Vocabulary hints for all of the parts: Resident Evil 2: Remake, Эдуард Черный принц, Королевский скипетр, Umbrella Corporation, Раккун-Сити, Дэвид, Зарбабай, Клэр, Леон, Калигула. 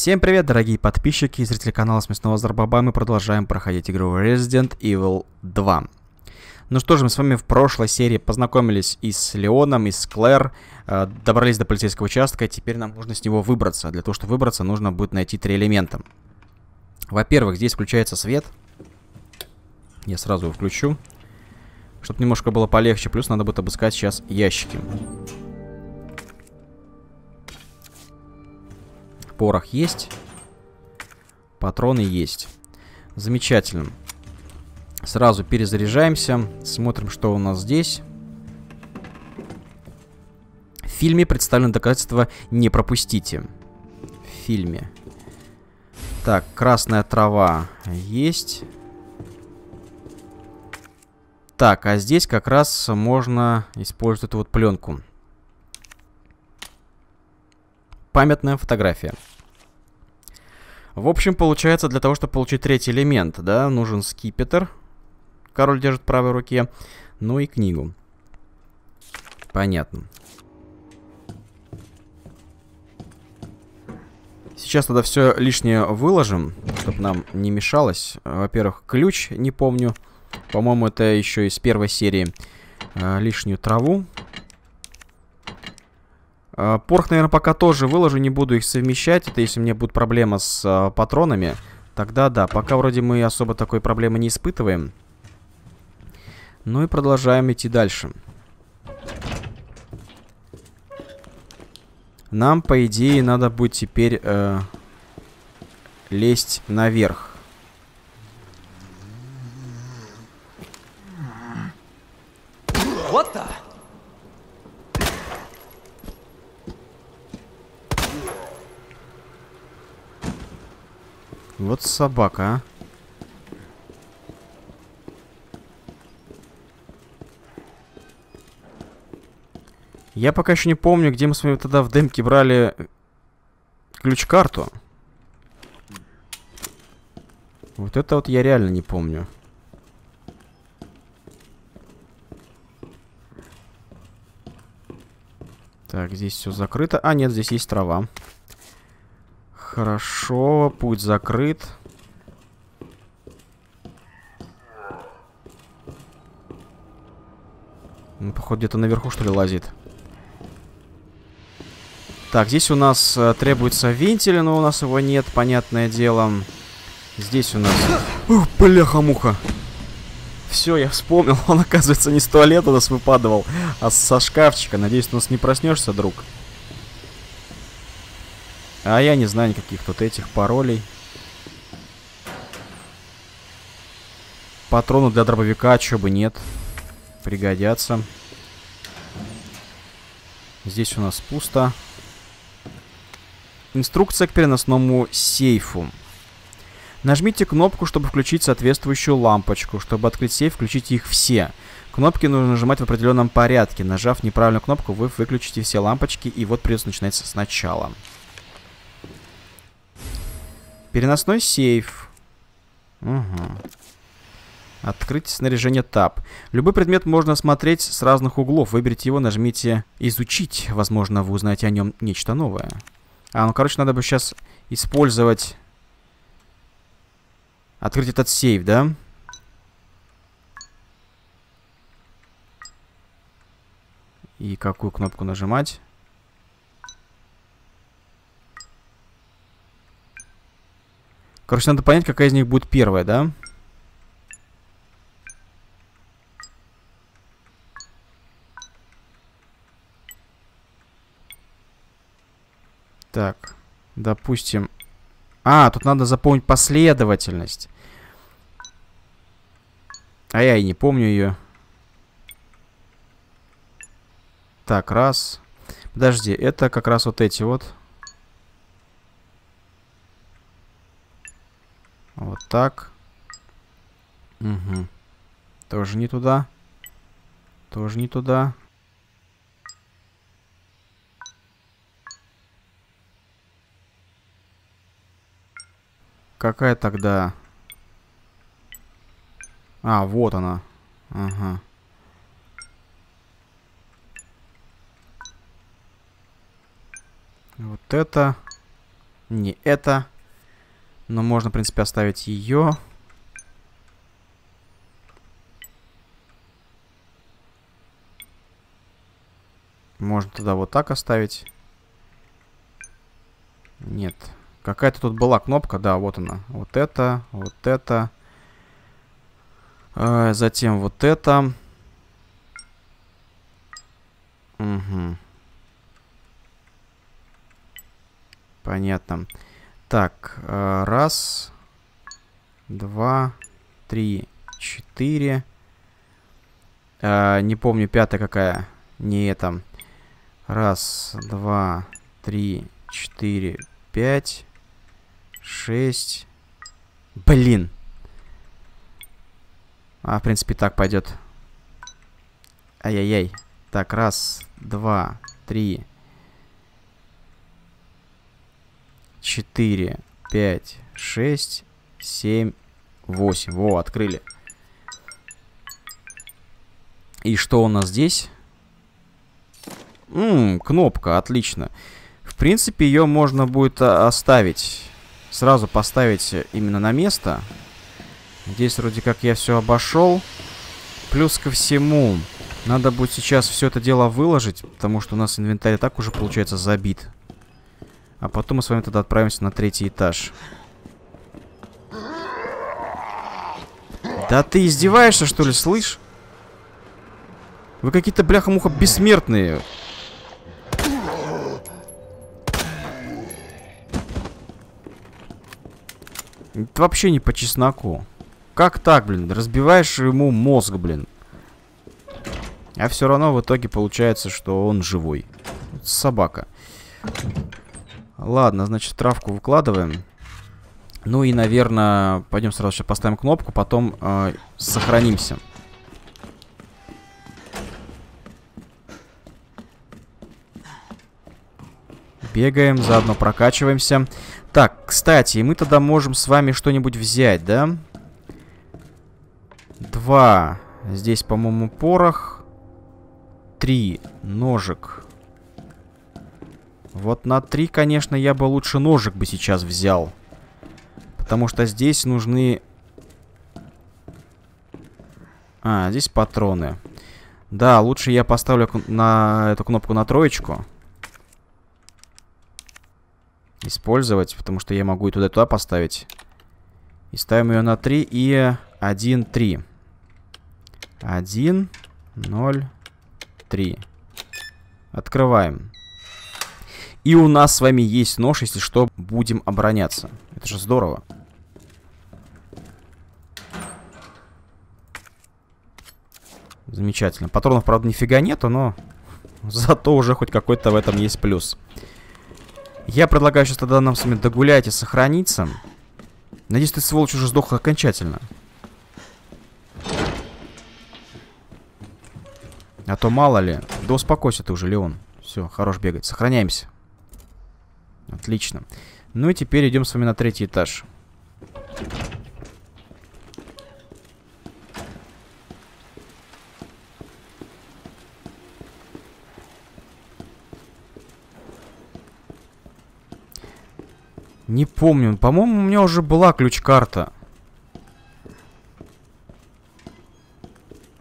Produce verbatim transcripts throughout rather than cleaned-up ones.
Всем привет, дорогие подписчики и зрители канала Смешного Зарбабая. Мы продолжаем проходить игру Resident Evil два. Ну что же, мы с вами в прошлой серии познакомились и с Леоном, и с Клэр, э, добрались до полицейского участка, и теперь нам нужно с него выбраться. Для того, чтобы выбраться, нужно будет найти три элемента. Во-первых, здесь включается свет. Я сразу его включу, чтобы немножко было полегче. Плюс надо будет обыскать сейчас ящики. Порох есть. Патроны есть. Замечательно. Сразу перезаряжаемся. Смотрим, что у нас здесь. В фильме представлено доказательство «Не пропустите». В фильме. Так, красная трава есть. Так, а здесь как раз можно использовать эту вот пленку. Памятная фотография. В общем, получается, для того, чтобы получить третий элемент, да, нужен скипетр. Король держит в правой руке. Ну и книгу. Понятно. Сейчас тогда все лишнее выложим, чтобы нам не мешалось. Во-первых, ключ, не помню. По-моему, это еще из первой серии. Лишнюю траву. Порох, наверное, пока тоже выложу, не буду их совмещать. Это если у меня будет проблема с а, патронами, тогда да. Пока вроде мы особо такой проблемы не испытываем. Ну и продолжаем идти дальше. Нам, по идее, надо будет теперь э, лезть наверх. Вот-то! Вот собака, а. Я пока еще не помню, где мы с вами тогда в демке брали ключ-карту. Вот это вот я реально не помню. Так, здесь все закрыто. А, нет, здесь есть трава. Хорошо, путь закрыт. Ну, походу, где-то наверху, что ли, лазит. Так, здесь у нас э, требуется вентиль, но у нас его нет, понятное дело. Здесь у нас... Ух, бляха-муха! Все, я вспомнил. Он, оказывается, не с туалета у нас выпадывал, а со шкафчика. Надеюсь, ты у нас не проснешься, друг. А я не знаю никаких вот этих паролей. Патроны для дробовика, чё бы нет. Пригодятся. Здесь у нас пусто. Инструкция к переносному сейфу. Нажмите кнопку, чтобы включить соответствующую лампочку. Чтобы открыть сейф, включите их все. Кнопки нужно нажимать в определенном порядке. Нажав неправильную кнопку, вы выключите все лампочки. И вот придется начинать сначала. Переносной сейф. Угу. Открыть снаряжение таб. Любой предмет можно смотреть с разных углов. Выберите его, нажмите «Изучить». Возможно, вы узнаете о нем нечто новое. А, ну, короче, надо бы сейчас использовать... Открыть этот сейф, да? И какую кнопку нажимать? Короче, надо понять, какая из них будет первая, да? Так, допустим... А, тут надо запомнить последовательность. А я и не помню ее. Так, раз. Подожди, это как раз вот эти вот. Вот так. Угу. Тоже не туда. Тоже не туда. Какая тогда? А, вот она. Ага. Вот это. не это. Но можно, в принципе, оставить ее. Можно тогда вот так оставить. Нет. Какая-то тут была кнопка. Да, вот она. Вот это, вот это. Э, затем вот это. Угу. Понятно. Так, э, раз, два, три, четыре. Э, не помню, пятая какая. Не это. Раз, два, три, четыре, пять, шесть. Блин. А, в принципе, так пойдет. Ай-яй-яй. Так, раз, два, три, четыре, пять, шесть, семь, восемь. Во, открыли. И что у нас здесь? Ммм, кнопка, отлично. В принципе, ее можно будет оставить. Сразу поставить именно на место. Здесь вроде как я все обошел. Плюс ко всему, надо будет сейчас все это дело выложить, потому что у нас инвентарь так уже, получается, забит. А потом мы с вами тогда отправимся на третий этаж. Да ты издеваешься, что ли, слышь? Вы какие-то, бляха-муха, бессмертные. Это вообще не по чесноку. Как так, блин? Разбиваешь ему мозг, блин. А все равно в итоге получается, что он живой. Собака. Ладно, значит, травку выкладываем. Ну и, наверное, пойдем сразу сейчас поставим кнопку, потом э, сохранимся. Бегаем, заодно прокачиваемся. Так, кстати, мы тогда можем с вами что-нибудь взять, да? Два. Здесь, по-моему, порох. Три. Ножик. Вот на три, конечно, я бы лучше ножик бы сейчас взял. Потому что здесь нужны... А, здесь патроны. Да, лучше я поставлю на эту кнопку на троечку. Использовать, потому что я могу и туда, и туда поставить. И ставим ее на три и один, три. один, ноль, три. Открываем. И у нас с вами есть нож, если что, будем обороняться. Это же здорово. Замечательно. Патронов, правда, нифига нету, но зато уже хоть какой-то в этом есть плюс. Я предлагаю сейчас тогда нам с вами догулять и сохраниться. Надеюсь, ты, сволочь, уже сдохла окончательно. А то мало ли. Да успокойся ты уже, Леон. Все, хорош бегать. Сохраняемся. Отлично. Ну и теперь идем с вами на третий этаж. Не помню. По-моему, у меня уже была ключ-карта.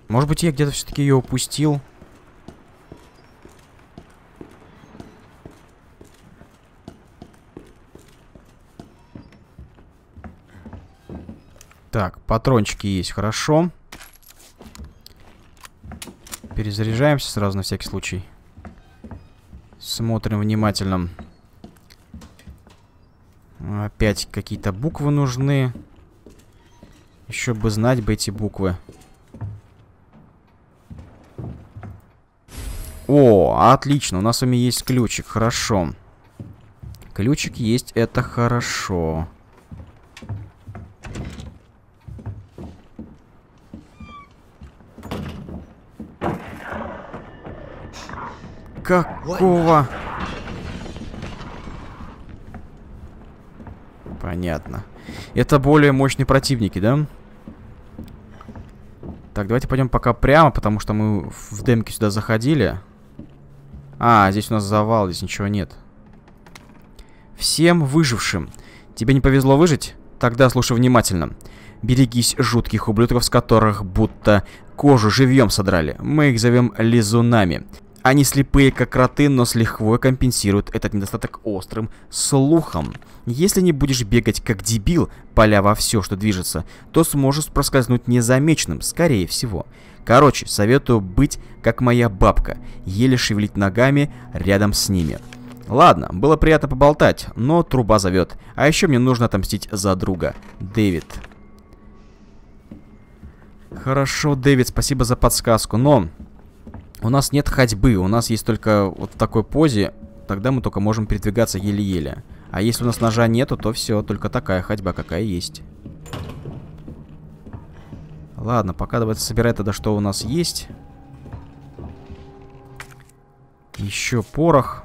Может быть, я где-то все-таки ее упустил. Так, патрончики есть. Хорошо. Перезаряжаемся сразу на всякий случай. Смотрим внимательно. Опять какие-то буквы нужны. Еще бы знать бы эти буквы. О, отлично. У нас с вами есть ключик. Хорошо. Ключик есть. Это хорошо. Какого... Понятно. Это более мощные противники, да? Так, давайте пойдем пока прямо, потому что мы в демке сюда заходили. А, здесь у нас завал, здесь ничего нет. Всем выжившим. Тебе не повезло выжить? Тогда слушай внимательно. Берегись жутких ублюдков, с которых будто кожу живьем содрали. Мы их зовем лизунами. Они слепые, как кроты, но с лихвой компенсируют этот недостаток острым слухом. Если не будешь бегать как дебил, поля во все, что движется, то сможешь проскользнуть незамеченным, скорее всего. Короче, советую быть как моя бабка, еле шевелить ногами рядом с ними. Ладно, было приятно поболтать, но труба зовет. А еще мне нужно отомстить за друга. Дэвид. Хорошо, Дэвид, спасибо за подсказку, но... У нас нет ходьбы, у нас есть только вот в такой позе, тогда мы только можем передвигаться еле-еле. А если у нас ножа нету, то все, только такая ходьба, какая есть. Ладно, пока давайте собирать тогда, что у нас есть. Еще порох.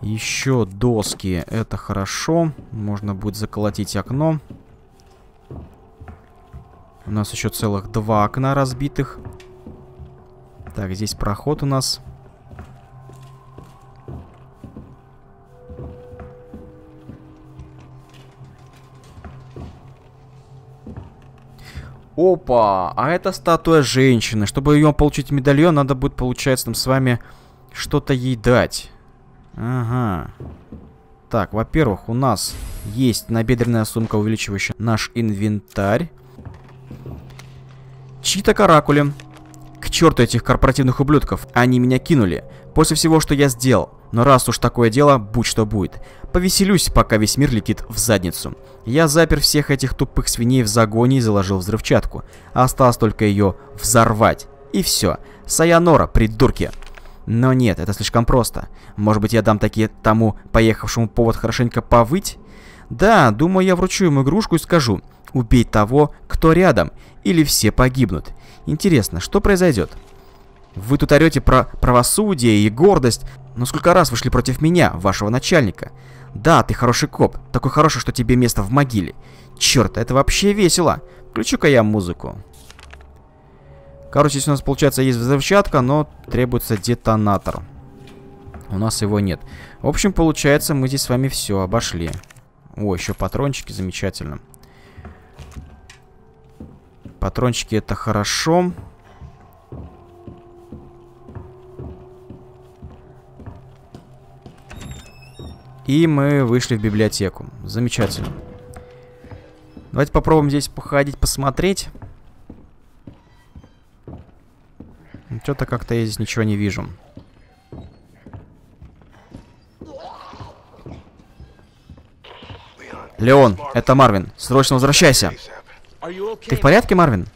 Еще доски, это хорошо. Можно будет заколотить окно. У нас еще целых два окна разбитых. Так, здесь проход у нас. Опа! А это статуя женщины. Чтобы ее получить медальон, надо будет, получается, нам с вами что-то ей дать. Ага. Так, во-первых, у нас есть набедренная сумка, увеличивающая наш инвентарь. Чьи-то каракули. К черту этих корпоративных ублюдков, они меня кинули, после всего, что я сделал. Но раз уж такое дело, будь что будет. Повеселюсь, пока весь мир летит в задницу. Я запер всех этих тупых свиней в загоне и заложил взрывчатку. Осталось только ее взорвать. И все. Сайонара, придурки. Но нет, это слишком просто. Может быть, я дам таки тому поехавшему повод хорошенько повыть? Да, думаю, я вручу ему игрушку и скажу: убей того, кто рядом, или все погибнут. Интересно, что произойдет? Вы тут орете про правосудие и гордость, но сколько раз вы шли против меня, вашего начальника? Да, ты хороший коп, такой хороший, что тебе место в могиле. Черт, это вообще весело. Включу-ка я музыку. Короче, здесь у нас, получается, есть взрывчатка, но требуется детонатор. У нас его нет. В общем, получается, мы здесь с вами все обошли. О, еще патрончики, замечательно. Патрончики — это хорошо. И мы вышли в библиотеку. Замечательно. Давайте попробуем здесь походить, посмотреть. Что-то как-то я здесь ничего не вижу. Леон, это Марвин. Срочно возвращайся. Ты в порядке, Марвин?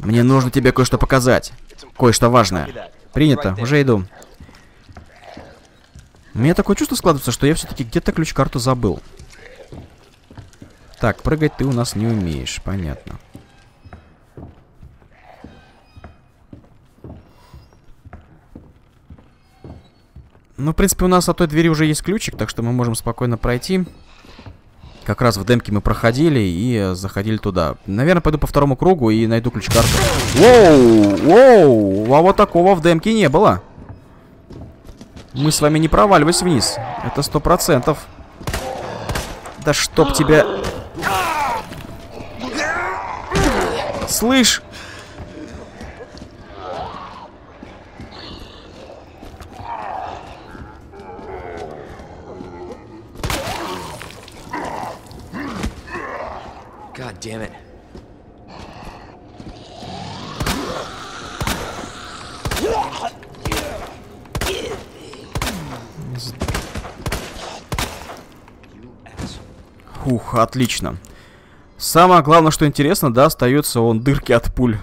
Мне нужно тебе кое-что показать. Кое-что важное. Принято, уже иду. У меня такое чувство складывается, что я все-таки где-то ключ-карту забыл. Так, прыгать ты у нас не умеешь, понятно. Ну, в принципе, у нас от той двери уже есть ключик, так что мы можем спокойно пройти. Как раз в демке мы проходили и заходили туда. Наверное, пойду по второму кругу и найду ключ-карту. Воу! Воу! А вот такого в демке не было. Мы с вами не проваливались вниз. Это сто процентов. Да чтоб тебя... Слышь! Ух, отлично. Самое главное, что интересно, да, остается он дырки от пуль.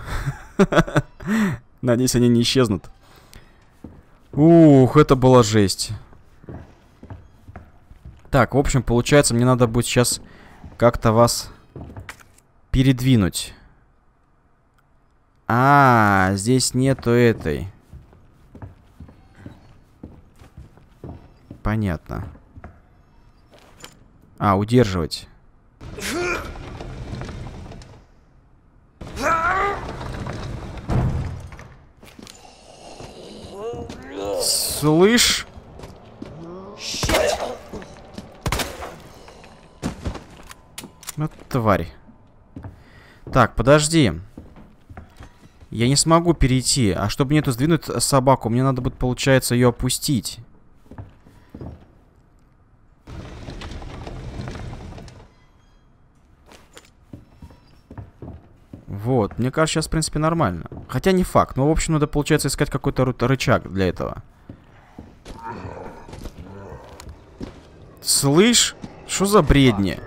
Надеюсь, они не исчезнут. Ух, это была жесть. Так, в общем, получается, мне надо будет сейчас как-то вас передвинуть. А, здесь нету этой. Понятно. А, удерживать. Слышь? Shit. Ну, тварь. Так, подожди. Я не смогу перейти. А чтобы мне тут сдвинуть собаку, мне надо будет, получается, ее опустить. Вот. Мне кажется, сейчас, в принципе, нормально. Хотя не факт. Но, в общем, надо, получается, искать какой-то рычаг для этого. Слышь? Что за бредни?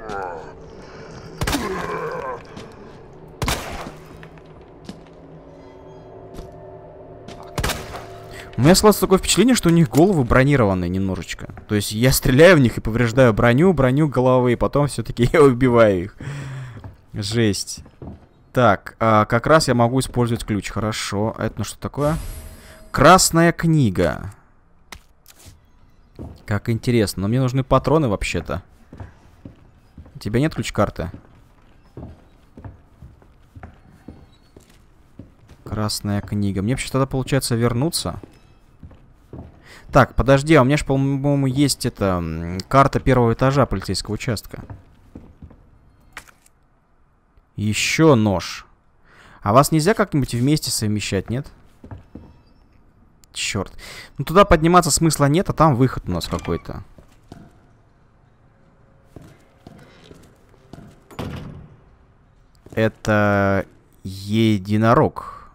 У меня сложилось такое впечатление, что у них головы бронированные немножечко. То есть я стреляю в них и повреждаю броню, броню головы, и потом все-таки я убиваю их. Жесть. Так, а, как раз я могу использовать ключ. Хорошо. Это ну что такое? Красная книга. Как интересно. Но мне нужны патроны вообще-то. У тебя нет ключ-карты? Красная книга. Мне вообще тогда получается вернуться. Так, подожди, а у меня же, по-моему, есть это карта первого этажа полицейского участка. Еще нож. А вас нельзя как-нибудь вместе совмещать, нет? Черт. Ну туда подниматься смысла нет, а там выход у нас какой-то. Это единорог.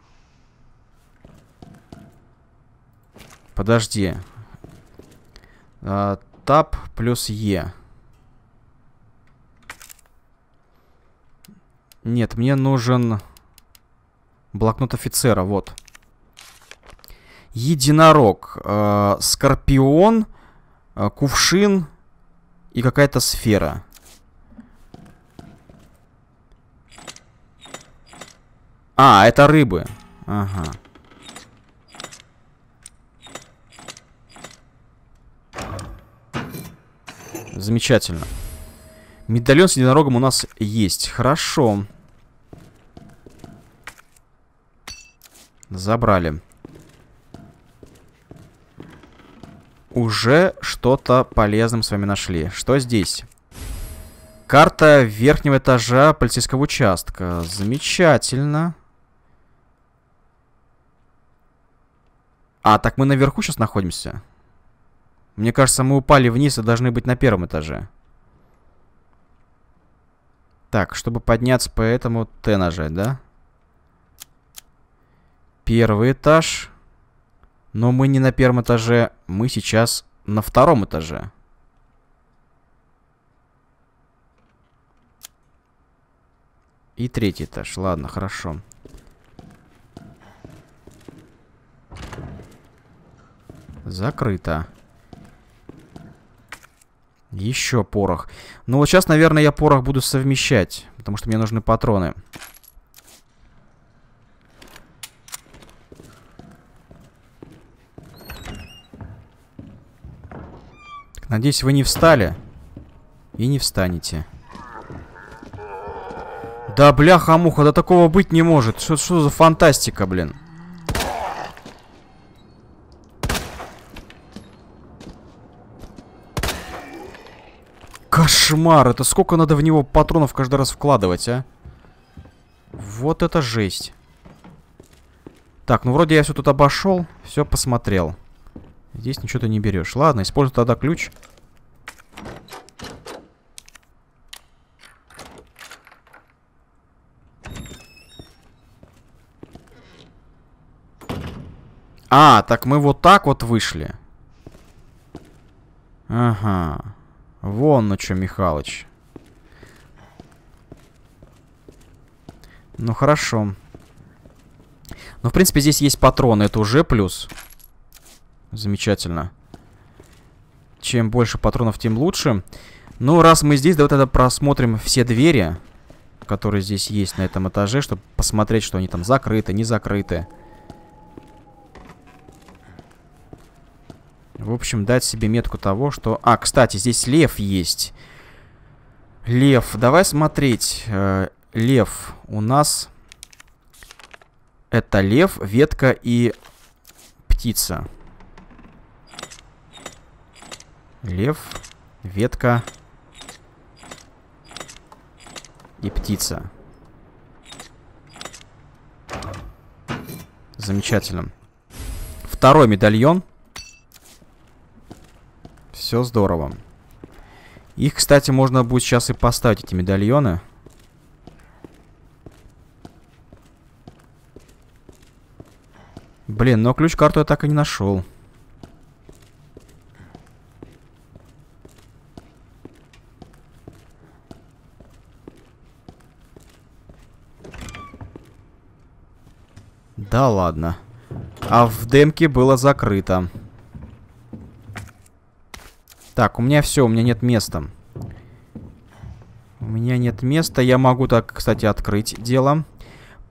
Подожди. Тап плюс Е. Нет, мне нужен блокнот офицера, вот. Единорог, э, скорпион, э, кувшин и какая-то сфера. А, это рыбы. Ага. Замечательно. Медальон с единорогом у нас есть. Хорошо. Забрали. Уже что-то полезное с вами нашли. Что здесь? Карта верхнего этажа полицейского участка. Замечательно. А, так мы наверху сейчас находимся? Мне кажется, мы упали вниз и должны быть на первом этаже. Так, чтобы подняться, поэтому Т нажать, да? Первый этаж. Но мы не на первом этаже. Мы сейчас на втором этаже. И третий этаж. Ладно, хорошо. Закрыто. Еще порох. Ну вот сейчас, наверное, я порох буду совмещать, потому что мне нужны патроны. Так, надеюсь, вы не встали. И не встанете. Да бляха-муха, да такого быть не может. Что, что за фантастика, блин? Кошмар! Это сколько надо в него патронов каждый раз вкладывать, а? Вот это жесть. Так, ну вроде я все тут обошел, все посмотрел. Здесь ничего ты не берешь. Ладно, используй тогда ключ. А, так мы вот так вот вышли. Ага. Вон, ну чё, Михалыч. Ну, хорошо. Ну, в принципе, здесь есть патроны. Это уже плюс. Замечательно. Чем больше патронов, тем лучше. Ну, раз мы здесь, давай тогда просмотрим все двери, которые здесь есть на этом этаже, чтобы посмотреть, что они там закрыты, не закрыты. В общем, дать себе метку того, что... А, кстати, здесь лев есть. Лев. Давай смотреть. Э, лев у нас... Это лев, ветка и птица. Лев, ветка и птица. Замечательно. Второй медальон. Все здорово. Их, кстати, можно будет сейчас и поставить, эти медальоны. Блин, но ключ-карту я так и не нашел. Да ладно. А в демке было закрыто. Так, у меня все, у меня нет места. У меня нет места. Я могу так, кстати, открыть дело.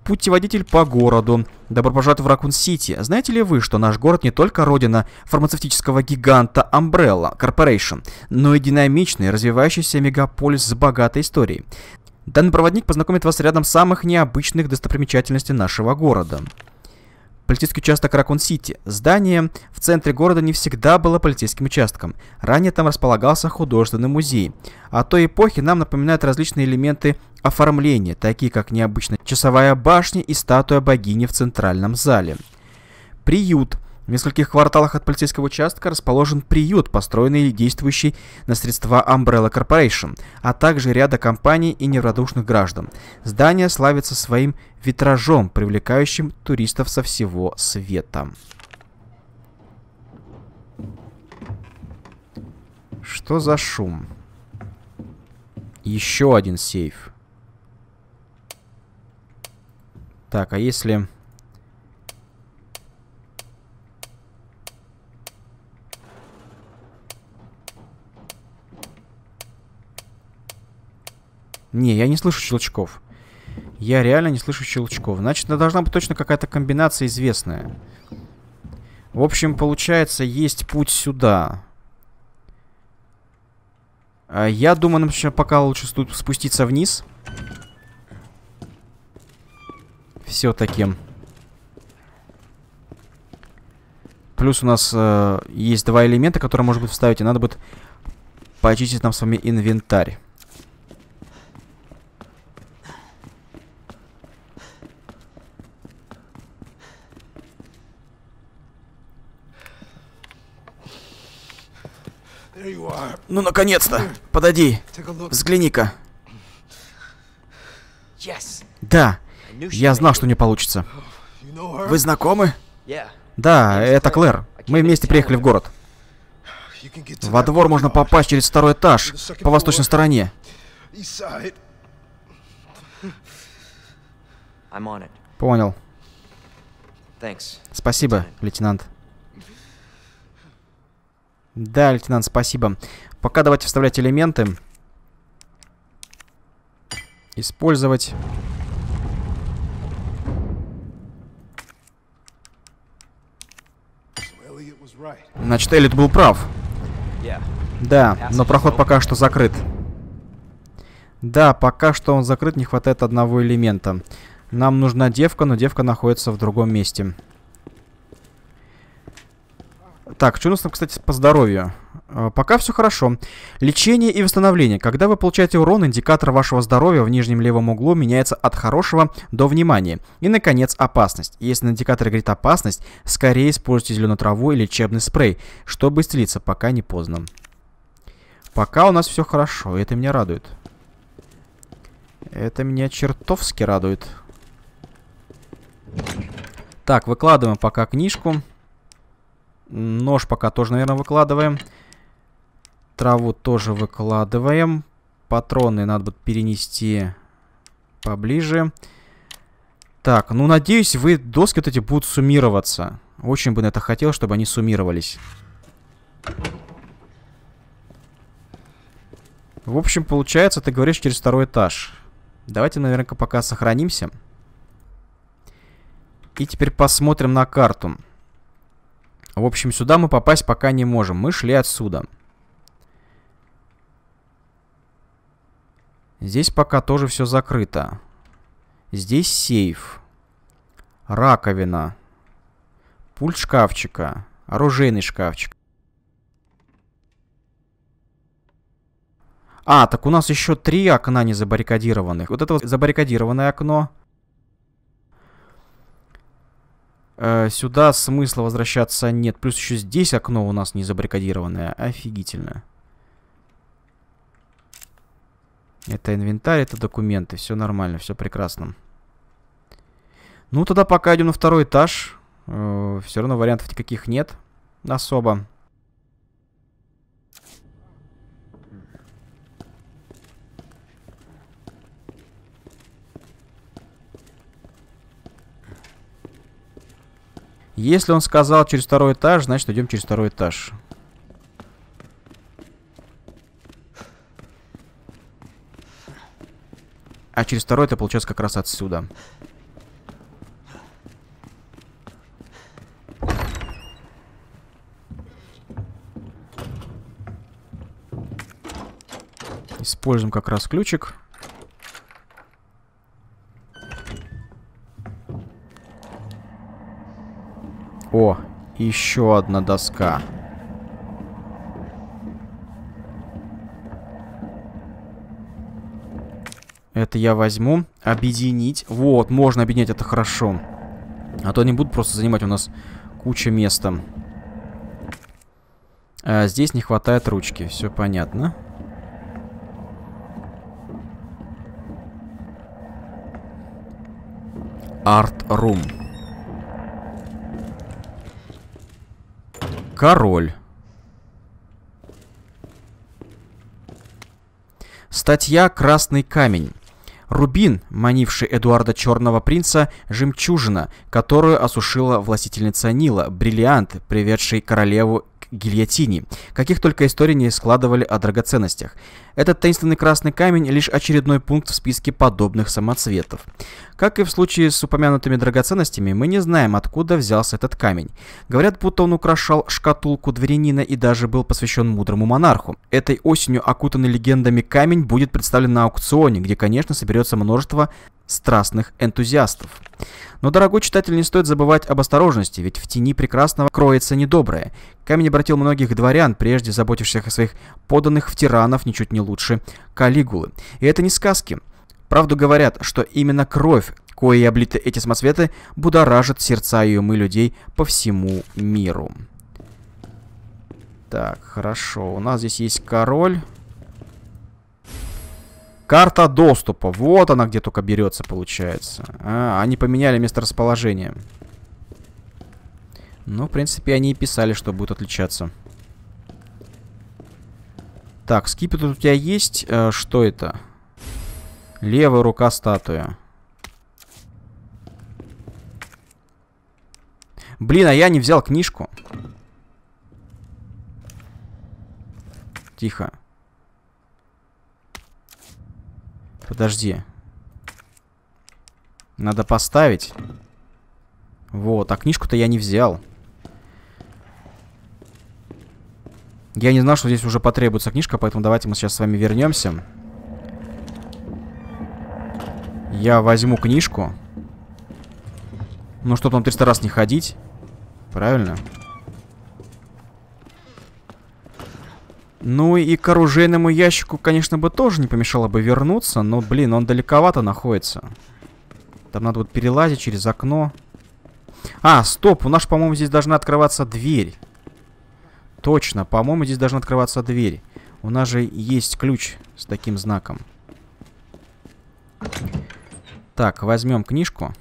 Путеводитель по городу. Добро пожаловать в Раккун-Сити. Знаете ли вы, что наш город не только родина фармацевтического гиганта Umbrella Corporation, но и динамичный, развивающийся мегаполис с богатой историей. Данный проводник познакомит вас с рядом самых необычных достопримечательностей нашего города. Полицейский участок Раккун-Сити. Здание в центре города не всегда было полицейским участком. Ранее там располагался художественный музей. О той эпохе нам напоминают различные элементы оформления, такие как необычная часовая башня и статуя богини в центральном зале. Приют. В нескольких кварталах от полицейского участка расположен приют, построенный и действующий на средства Umbrella Corporation, а также ряда компаний и неравнодушных граждан. Здание славится своим витражом, привлекающим туристов со всего света. Что за шум? Еще один сейф. Так, а если... Не, я не слышу щелчков. Я реально не слышу щелчков. Значит, должна быть точно какая-то комбинация известная. В общем, получается, есть путь сюда. Я думаю, нам сейчас пока лучше спуститься вниз. Все-таки. Плюс у нас э, есть два элемента, которые можно будет вставить. И надо будет почистить нам с вами инвентарь. Ну, наконец-то! Подойди! Взгляни-ка! Да! Я знал, что не получится. Вы знакомы? Да, это Клэр. Мы вместе приехали в город. Во двор можно попасть через второй этаж, по восточной стороне. Понял. Спасибо, лейтенант. Да, лейтенант, спасибо. Пока давайте вставлять элементы. Использовать. Значит, Эллиот был прав. Yeah. Да, но проход пока что закрыт. Да, пока что он закрыт, не хватает одного элемента. Нам нужна девка, но девка находится в другом месте. Так, что у нас там, кстати, по здоровью? Пока все хорошо. Лечение и восстановление. Когда вы получаете урон, индикатор вашего здоровья в нижнем левом углу меняется от хорошего до внимания. И, наконец, опасность. Если на индикаторе говорит опасность, скорее используйте зеленую траву и лечебный спрей, чтобы исцелиться, пока не поздно. Пока у нас все хорошо, и это меня радует. Это меня чертовски радует. Так, выкладываем пока книжку. Нож пока тоже, наверное, выкладываем. Траву тоже выкладываем. Патроны надо будет перенести поближе. Так, ну, надеюсь, вы доски вот эти будут суммироваться. Очень бы на это хотел, чтобы они суммировались. В общем, получается, ты говоришь через второй этаж. Давайте, наверное, пока сохранимся. И теперь посмотрим на карту. В общем, сюда мы попасть пока не можем. Мы шли отсюда. Здесь пока тоже все закрыто. Здесь сейф. Раковина. Пульт шкафчика. Оружейный шкафчик. А, так у нас еще три окна не забаррикадированных. Вот это вот забаррикадированное окно. Э, сюда смысла возвращаться нет. Плюс еще здесь окно у нас не забаррикадированное. Офигительно. Это инвентарь, это документы. Все нормально, все прекрасно. Ну, тогда пока идем на второй этаж. Э, все равно вариантов никаких нет особо. Если он сказал через второй этаж, значит, идем через второй этаж. А через второй это получается как раз отсюда. Используем как раз ключик. О, еще одна доска. Это я возьму. Объединить. Вот, можно объединять, это хорошо. А то они будут просто занимать у нас кучу места. А здесь не хватает ручки, все понятно. Арт-рум. Король. Статья «Красный камень». Рубин, манивший Эдуарда Черного принца, жемчужина, которую осушила властительница Нила, бриллиант, приведший королеву к гильотине. Каких только историй не складывали о драгоценностях. Этот таинственный красный камень лишь очередной пункт в списке подобных самоцветов. Как и в случае с упомянутыми драгоценностями, мы не знаем, откуда взялся этот камень. Говорят, будто он украшал шкатулку дворянина и даже был посвящен мудрому монарху. Этой осенью окутанный легендами камень будет представлен на аукционе, где, конечно, соберется множество страстных энтузиастов. Но, дорогой читатель, не стоит забывать об осторожности, ведь в тени прекрасного кроется недоброе. Камень обратил многих дворян, прежде заботившихся о своих подданных, в тиранов ничуть не лучше Калигулы. И это не сказки. Правду говорят, что именно кровь, коей облиты эти самоцветы, будоражит сердца и умы людей по всему миру. Так, хорошо. У нас здесь есть король. Карта доступа. Вот она где только берется, получается. А, они поменяли месторасположение. Ну, в принципе, они и писали, что будет отличаться. Так, скипетр у тебя есть? Что это? Левая рука статуя. Блин, а я не взял книжку. Тихо. Подожди. Надо поставить. Вот, а книжку-то я не взял. Я не знал, что здесь уже потребуется книжка, поэтому давайте мы сейчас с вами вернемся. Я возьму книжку. Ну, чтоб там триста раз не ходить. Правильно? Ну и к оружейному ящику, конечно, бы тоже не помешало бы вернуться. Но, блин, он далековато находится. Там надо вот перелазить через окно. А, стоп, у нас, по-моему, здесь должна открываться дверь. Точно, по-моему, здесь должна открываться дверь. У нас же есть ключ с таким знаком. Так, возьмем книжку.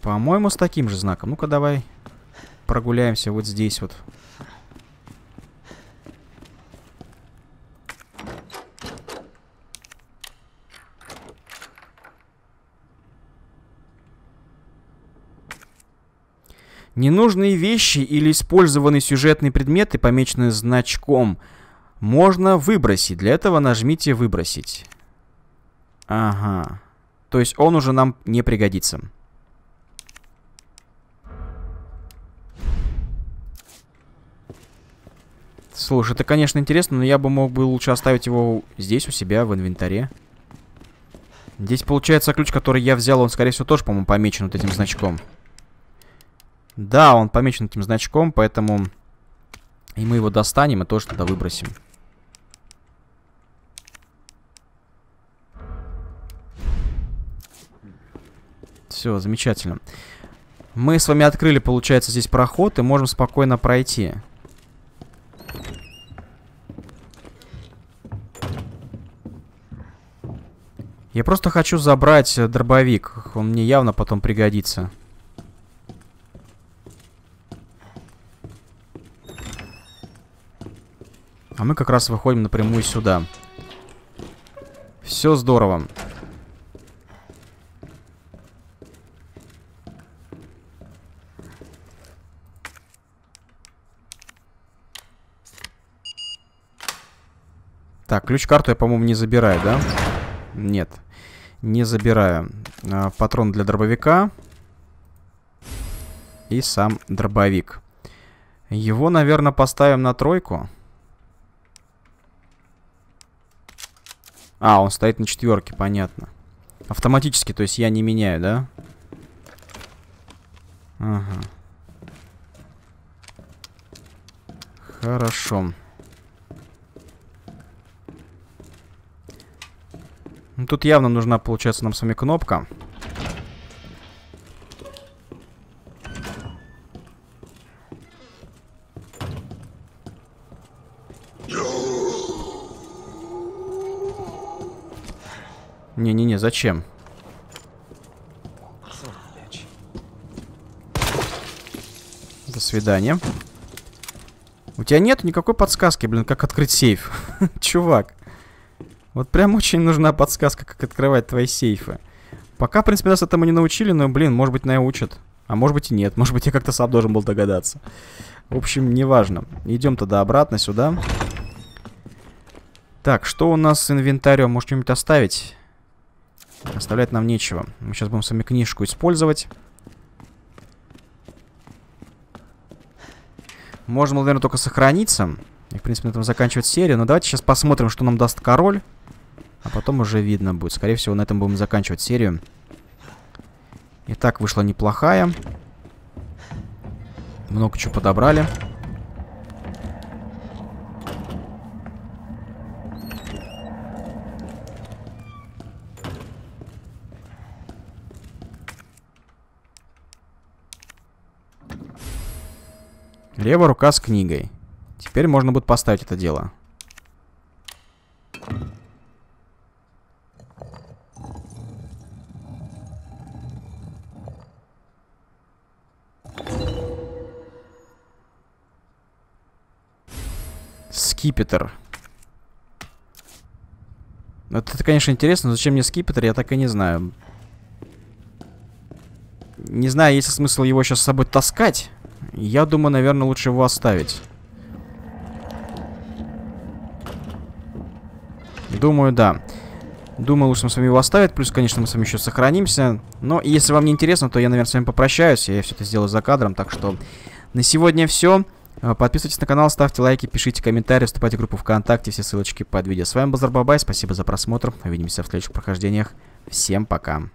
По-моему, с таким же знаком. Ну-ка, давай прогуляемся вот здесь вот. Ненужные вещи или использованные сюжетные предметы, помеченные значком, можно выбросить. Для этого нажмите «Выбросить». Ага. То есть он уже нам не пригодится. Слушай, это, конечно, интересно, но я бы мог бы лучше оставить его здесь у себя в инвентаре. Здесь, получается, ключ, который я взял, он, скорее всего, тоже, по-моему, помечен вот этим значком. Да, он помечен этим значком, поэтому и мы его достанем и тоже туда выбросим. Все, замечательно. Мы с вами открыли, получается, здесь проход и можем спокойно пройти. Я просто хочу забрать дробовик. Он мне явно потом пригодится. А мы как раз выходим напрямую сюда. Все здорово. Так, ключ-карту я, по-моему, не забираю, да? Нет, не забираю. А, патрон для дробовика. И сам дробовик. Его, наверное, поставим на тройку. А, он стоит на четверке, понятно. Автоматически, то есть я не меняю, да? Ага. Хорошо. Ну, тут явно нужна, получается, нам с вами кнопка. Не-не-не, зачем? До свидания. У тебя нет никакой подсказки, блин, как открыть сейф. Чувак. Вот прям очень нужна подсказка, как открывать твои сейфы. Пока, в принципе, нас этому не научили, но, блин, может быть, научат. А может быть и нет. Может быть, я как-то сам должен был догадаться. В общем, неважно. Идем тогда обратно сюда. Так, что у нас с инвентарем? Может, что-нибудь оставить? Оставлять нам нечего. Мы сейчас будем с вами книжку использовать. Можно, наверное, только сохраниться. И, в принципе, на этом заканчивать серию. Но давайте сейчас посмотрим, что нам даст король. А потом уже видно будет. Скорее всего, на этом будем заканчивать серию. И так вышла неплохая. Много чего подобрали. Левая рука с книгой. Теперь можно будет поставить это дело. Скипетр. Это, конечно, интересно, но зачем мне скипетр, я так и не знаю. Не знаю, есть ли смысл его сейчас с собой таскать. Я думаю, наверное, лучше его оставить. Думаю, да. Думаю, лучше мы с вами его оставить. Плюс, конечно, мы с вами еще сохранимся. Но если вам не интересно, то я, наверное, с вами попрощаюсь. Я все это сделаю за кадром. Так что на сегодня все. Подписывайтесь на канал, ставьте лайки, пишите комментарии, вступайте в группу ВКонтакте. Все ссылочки под видео. С вами был Зарбабай. Спасибо за просмотр. Увидимся в следующих прохождениях. Всем пока.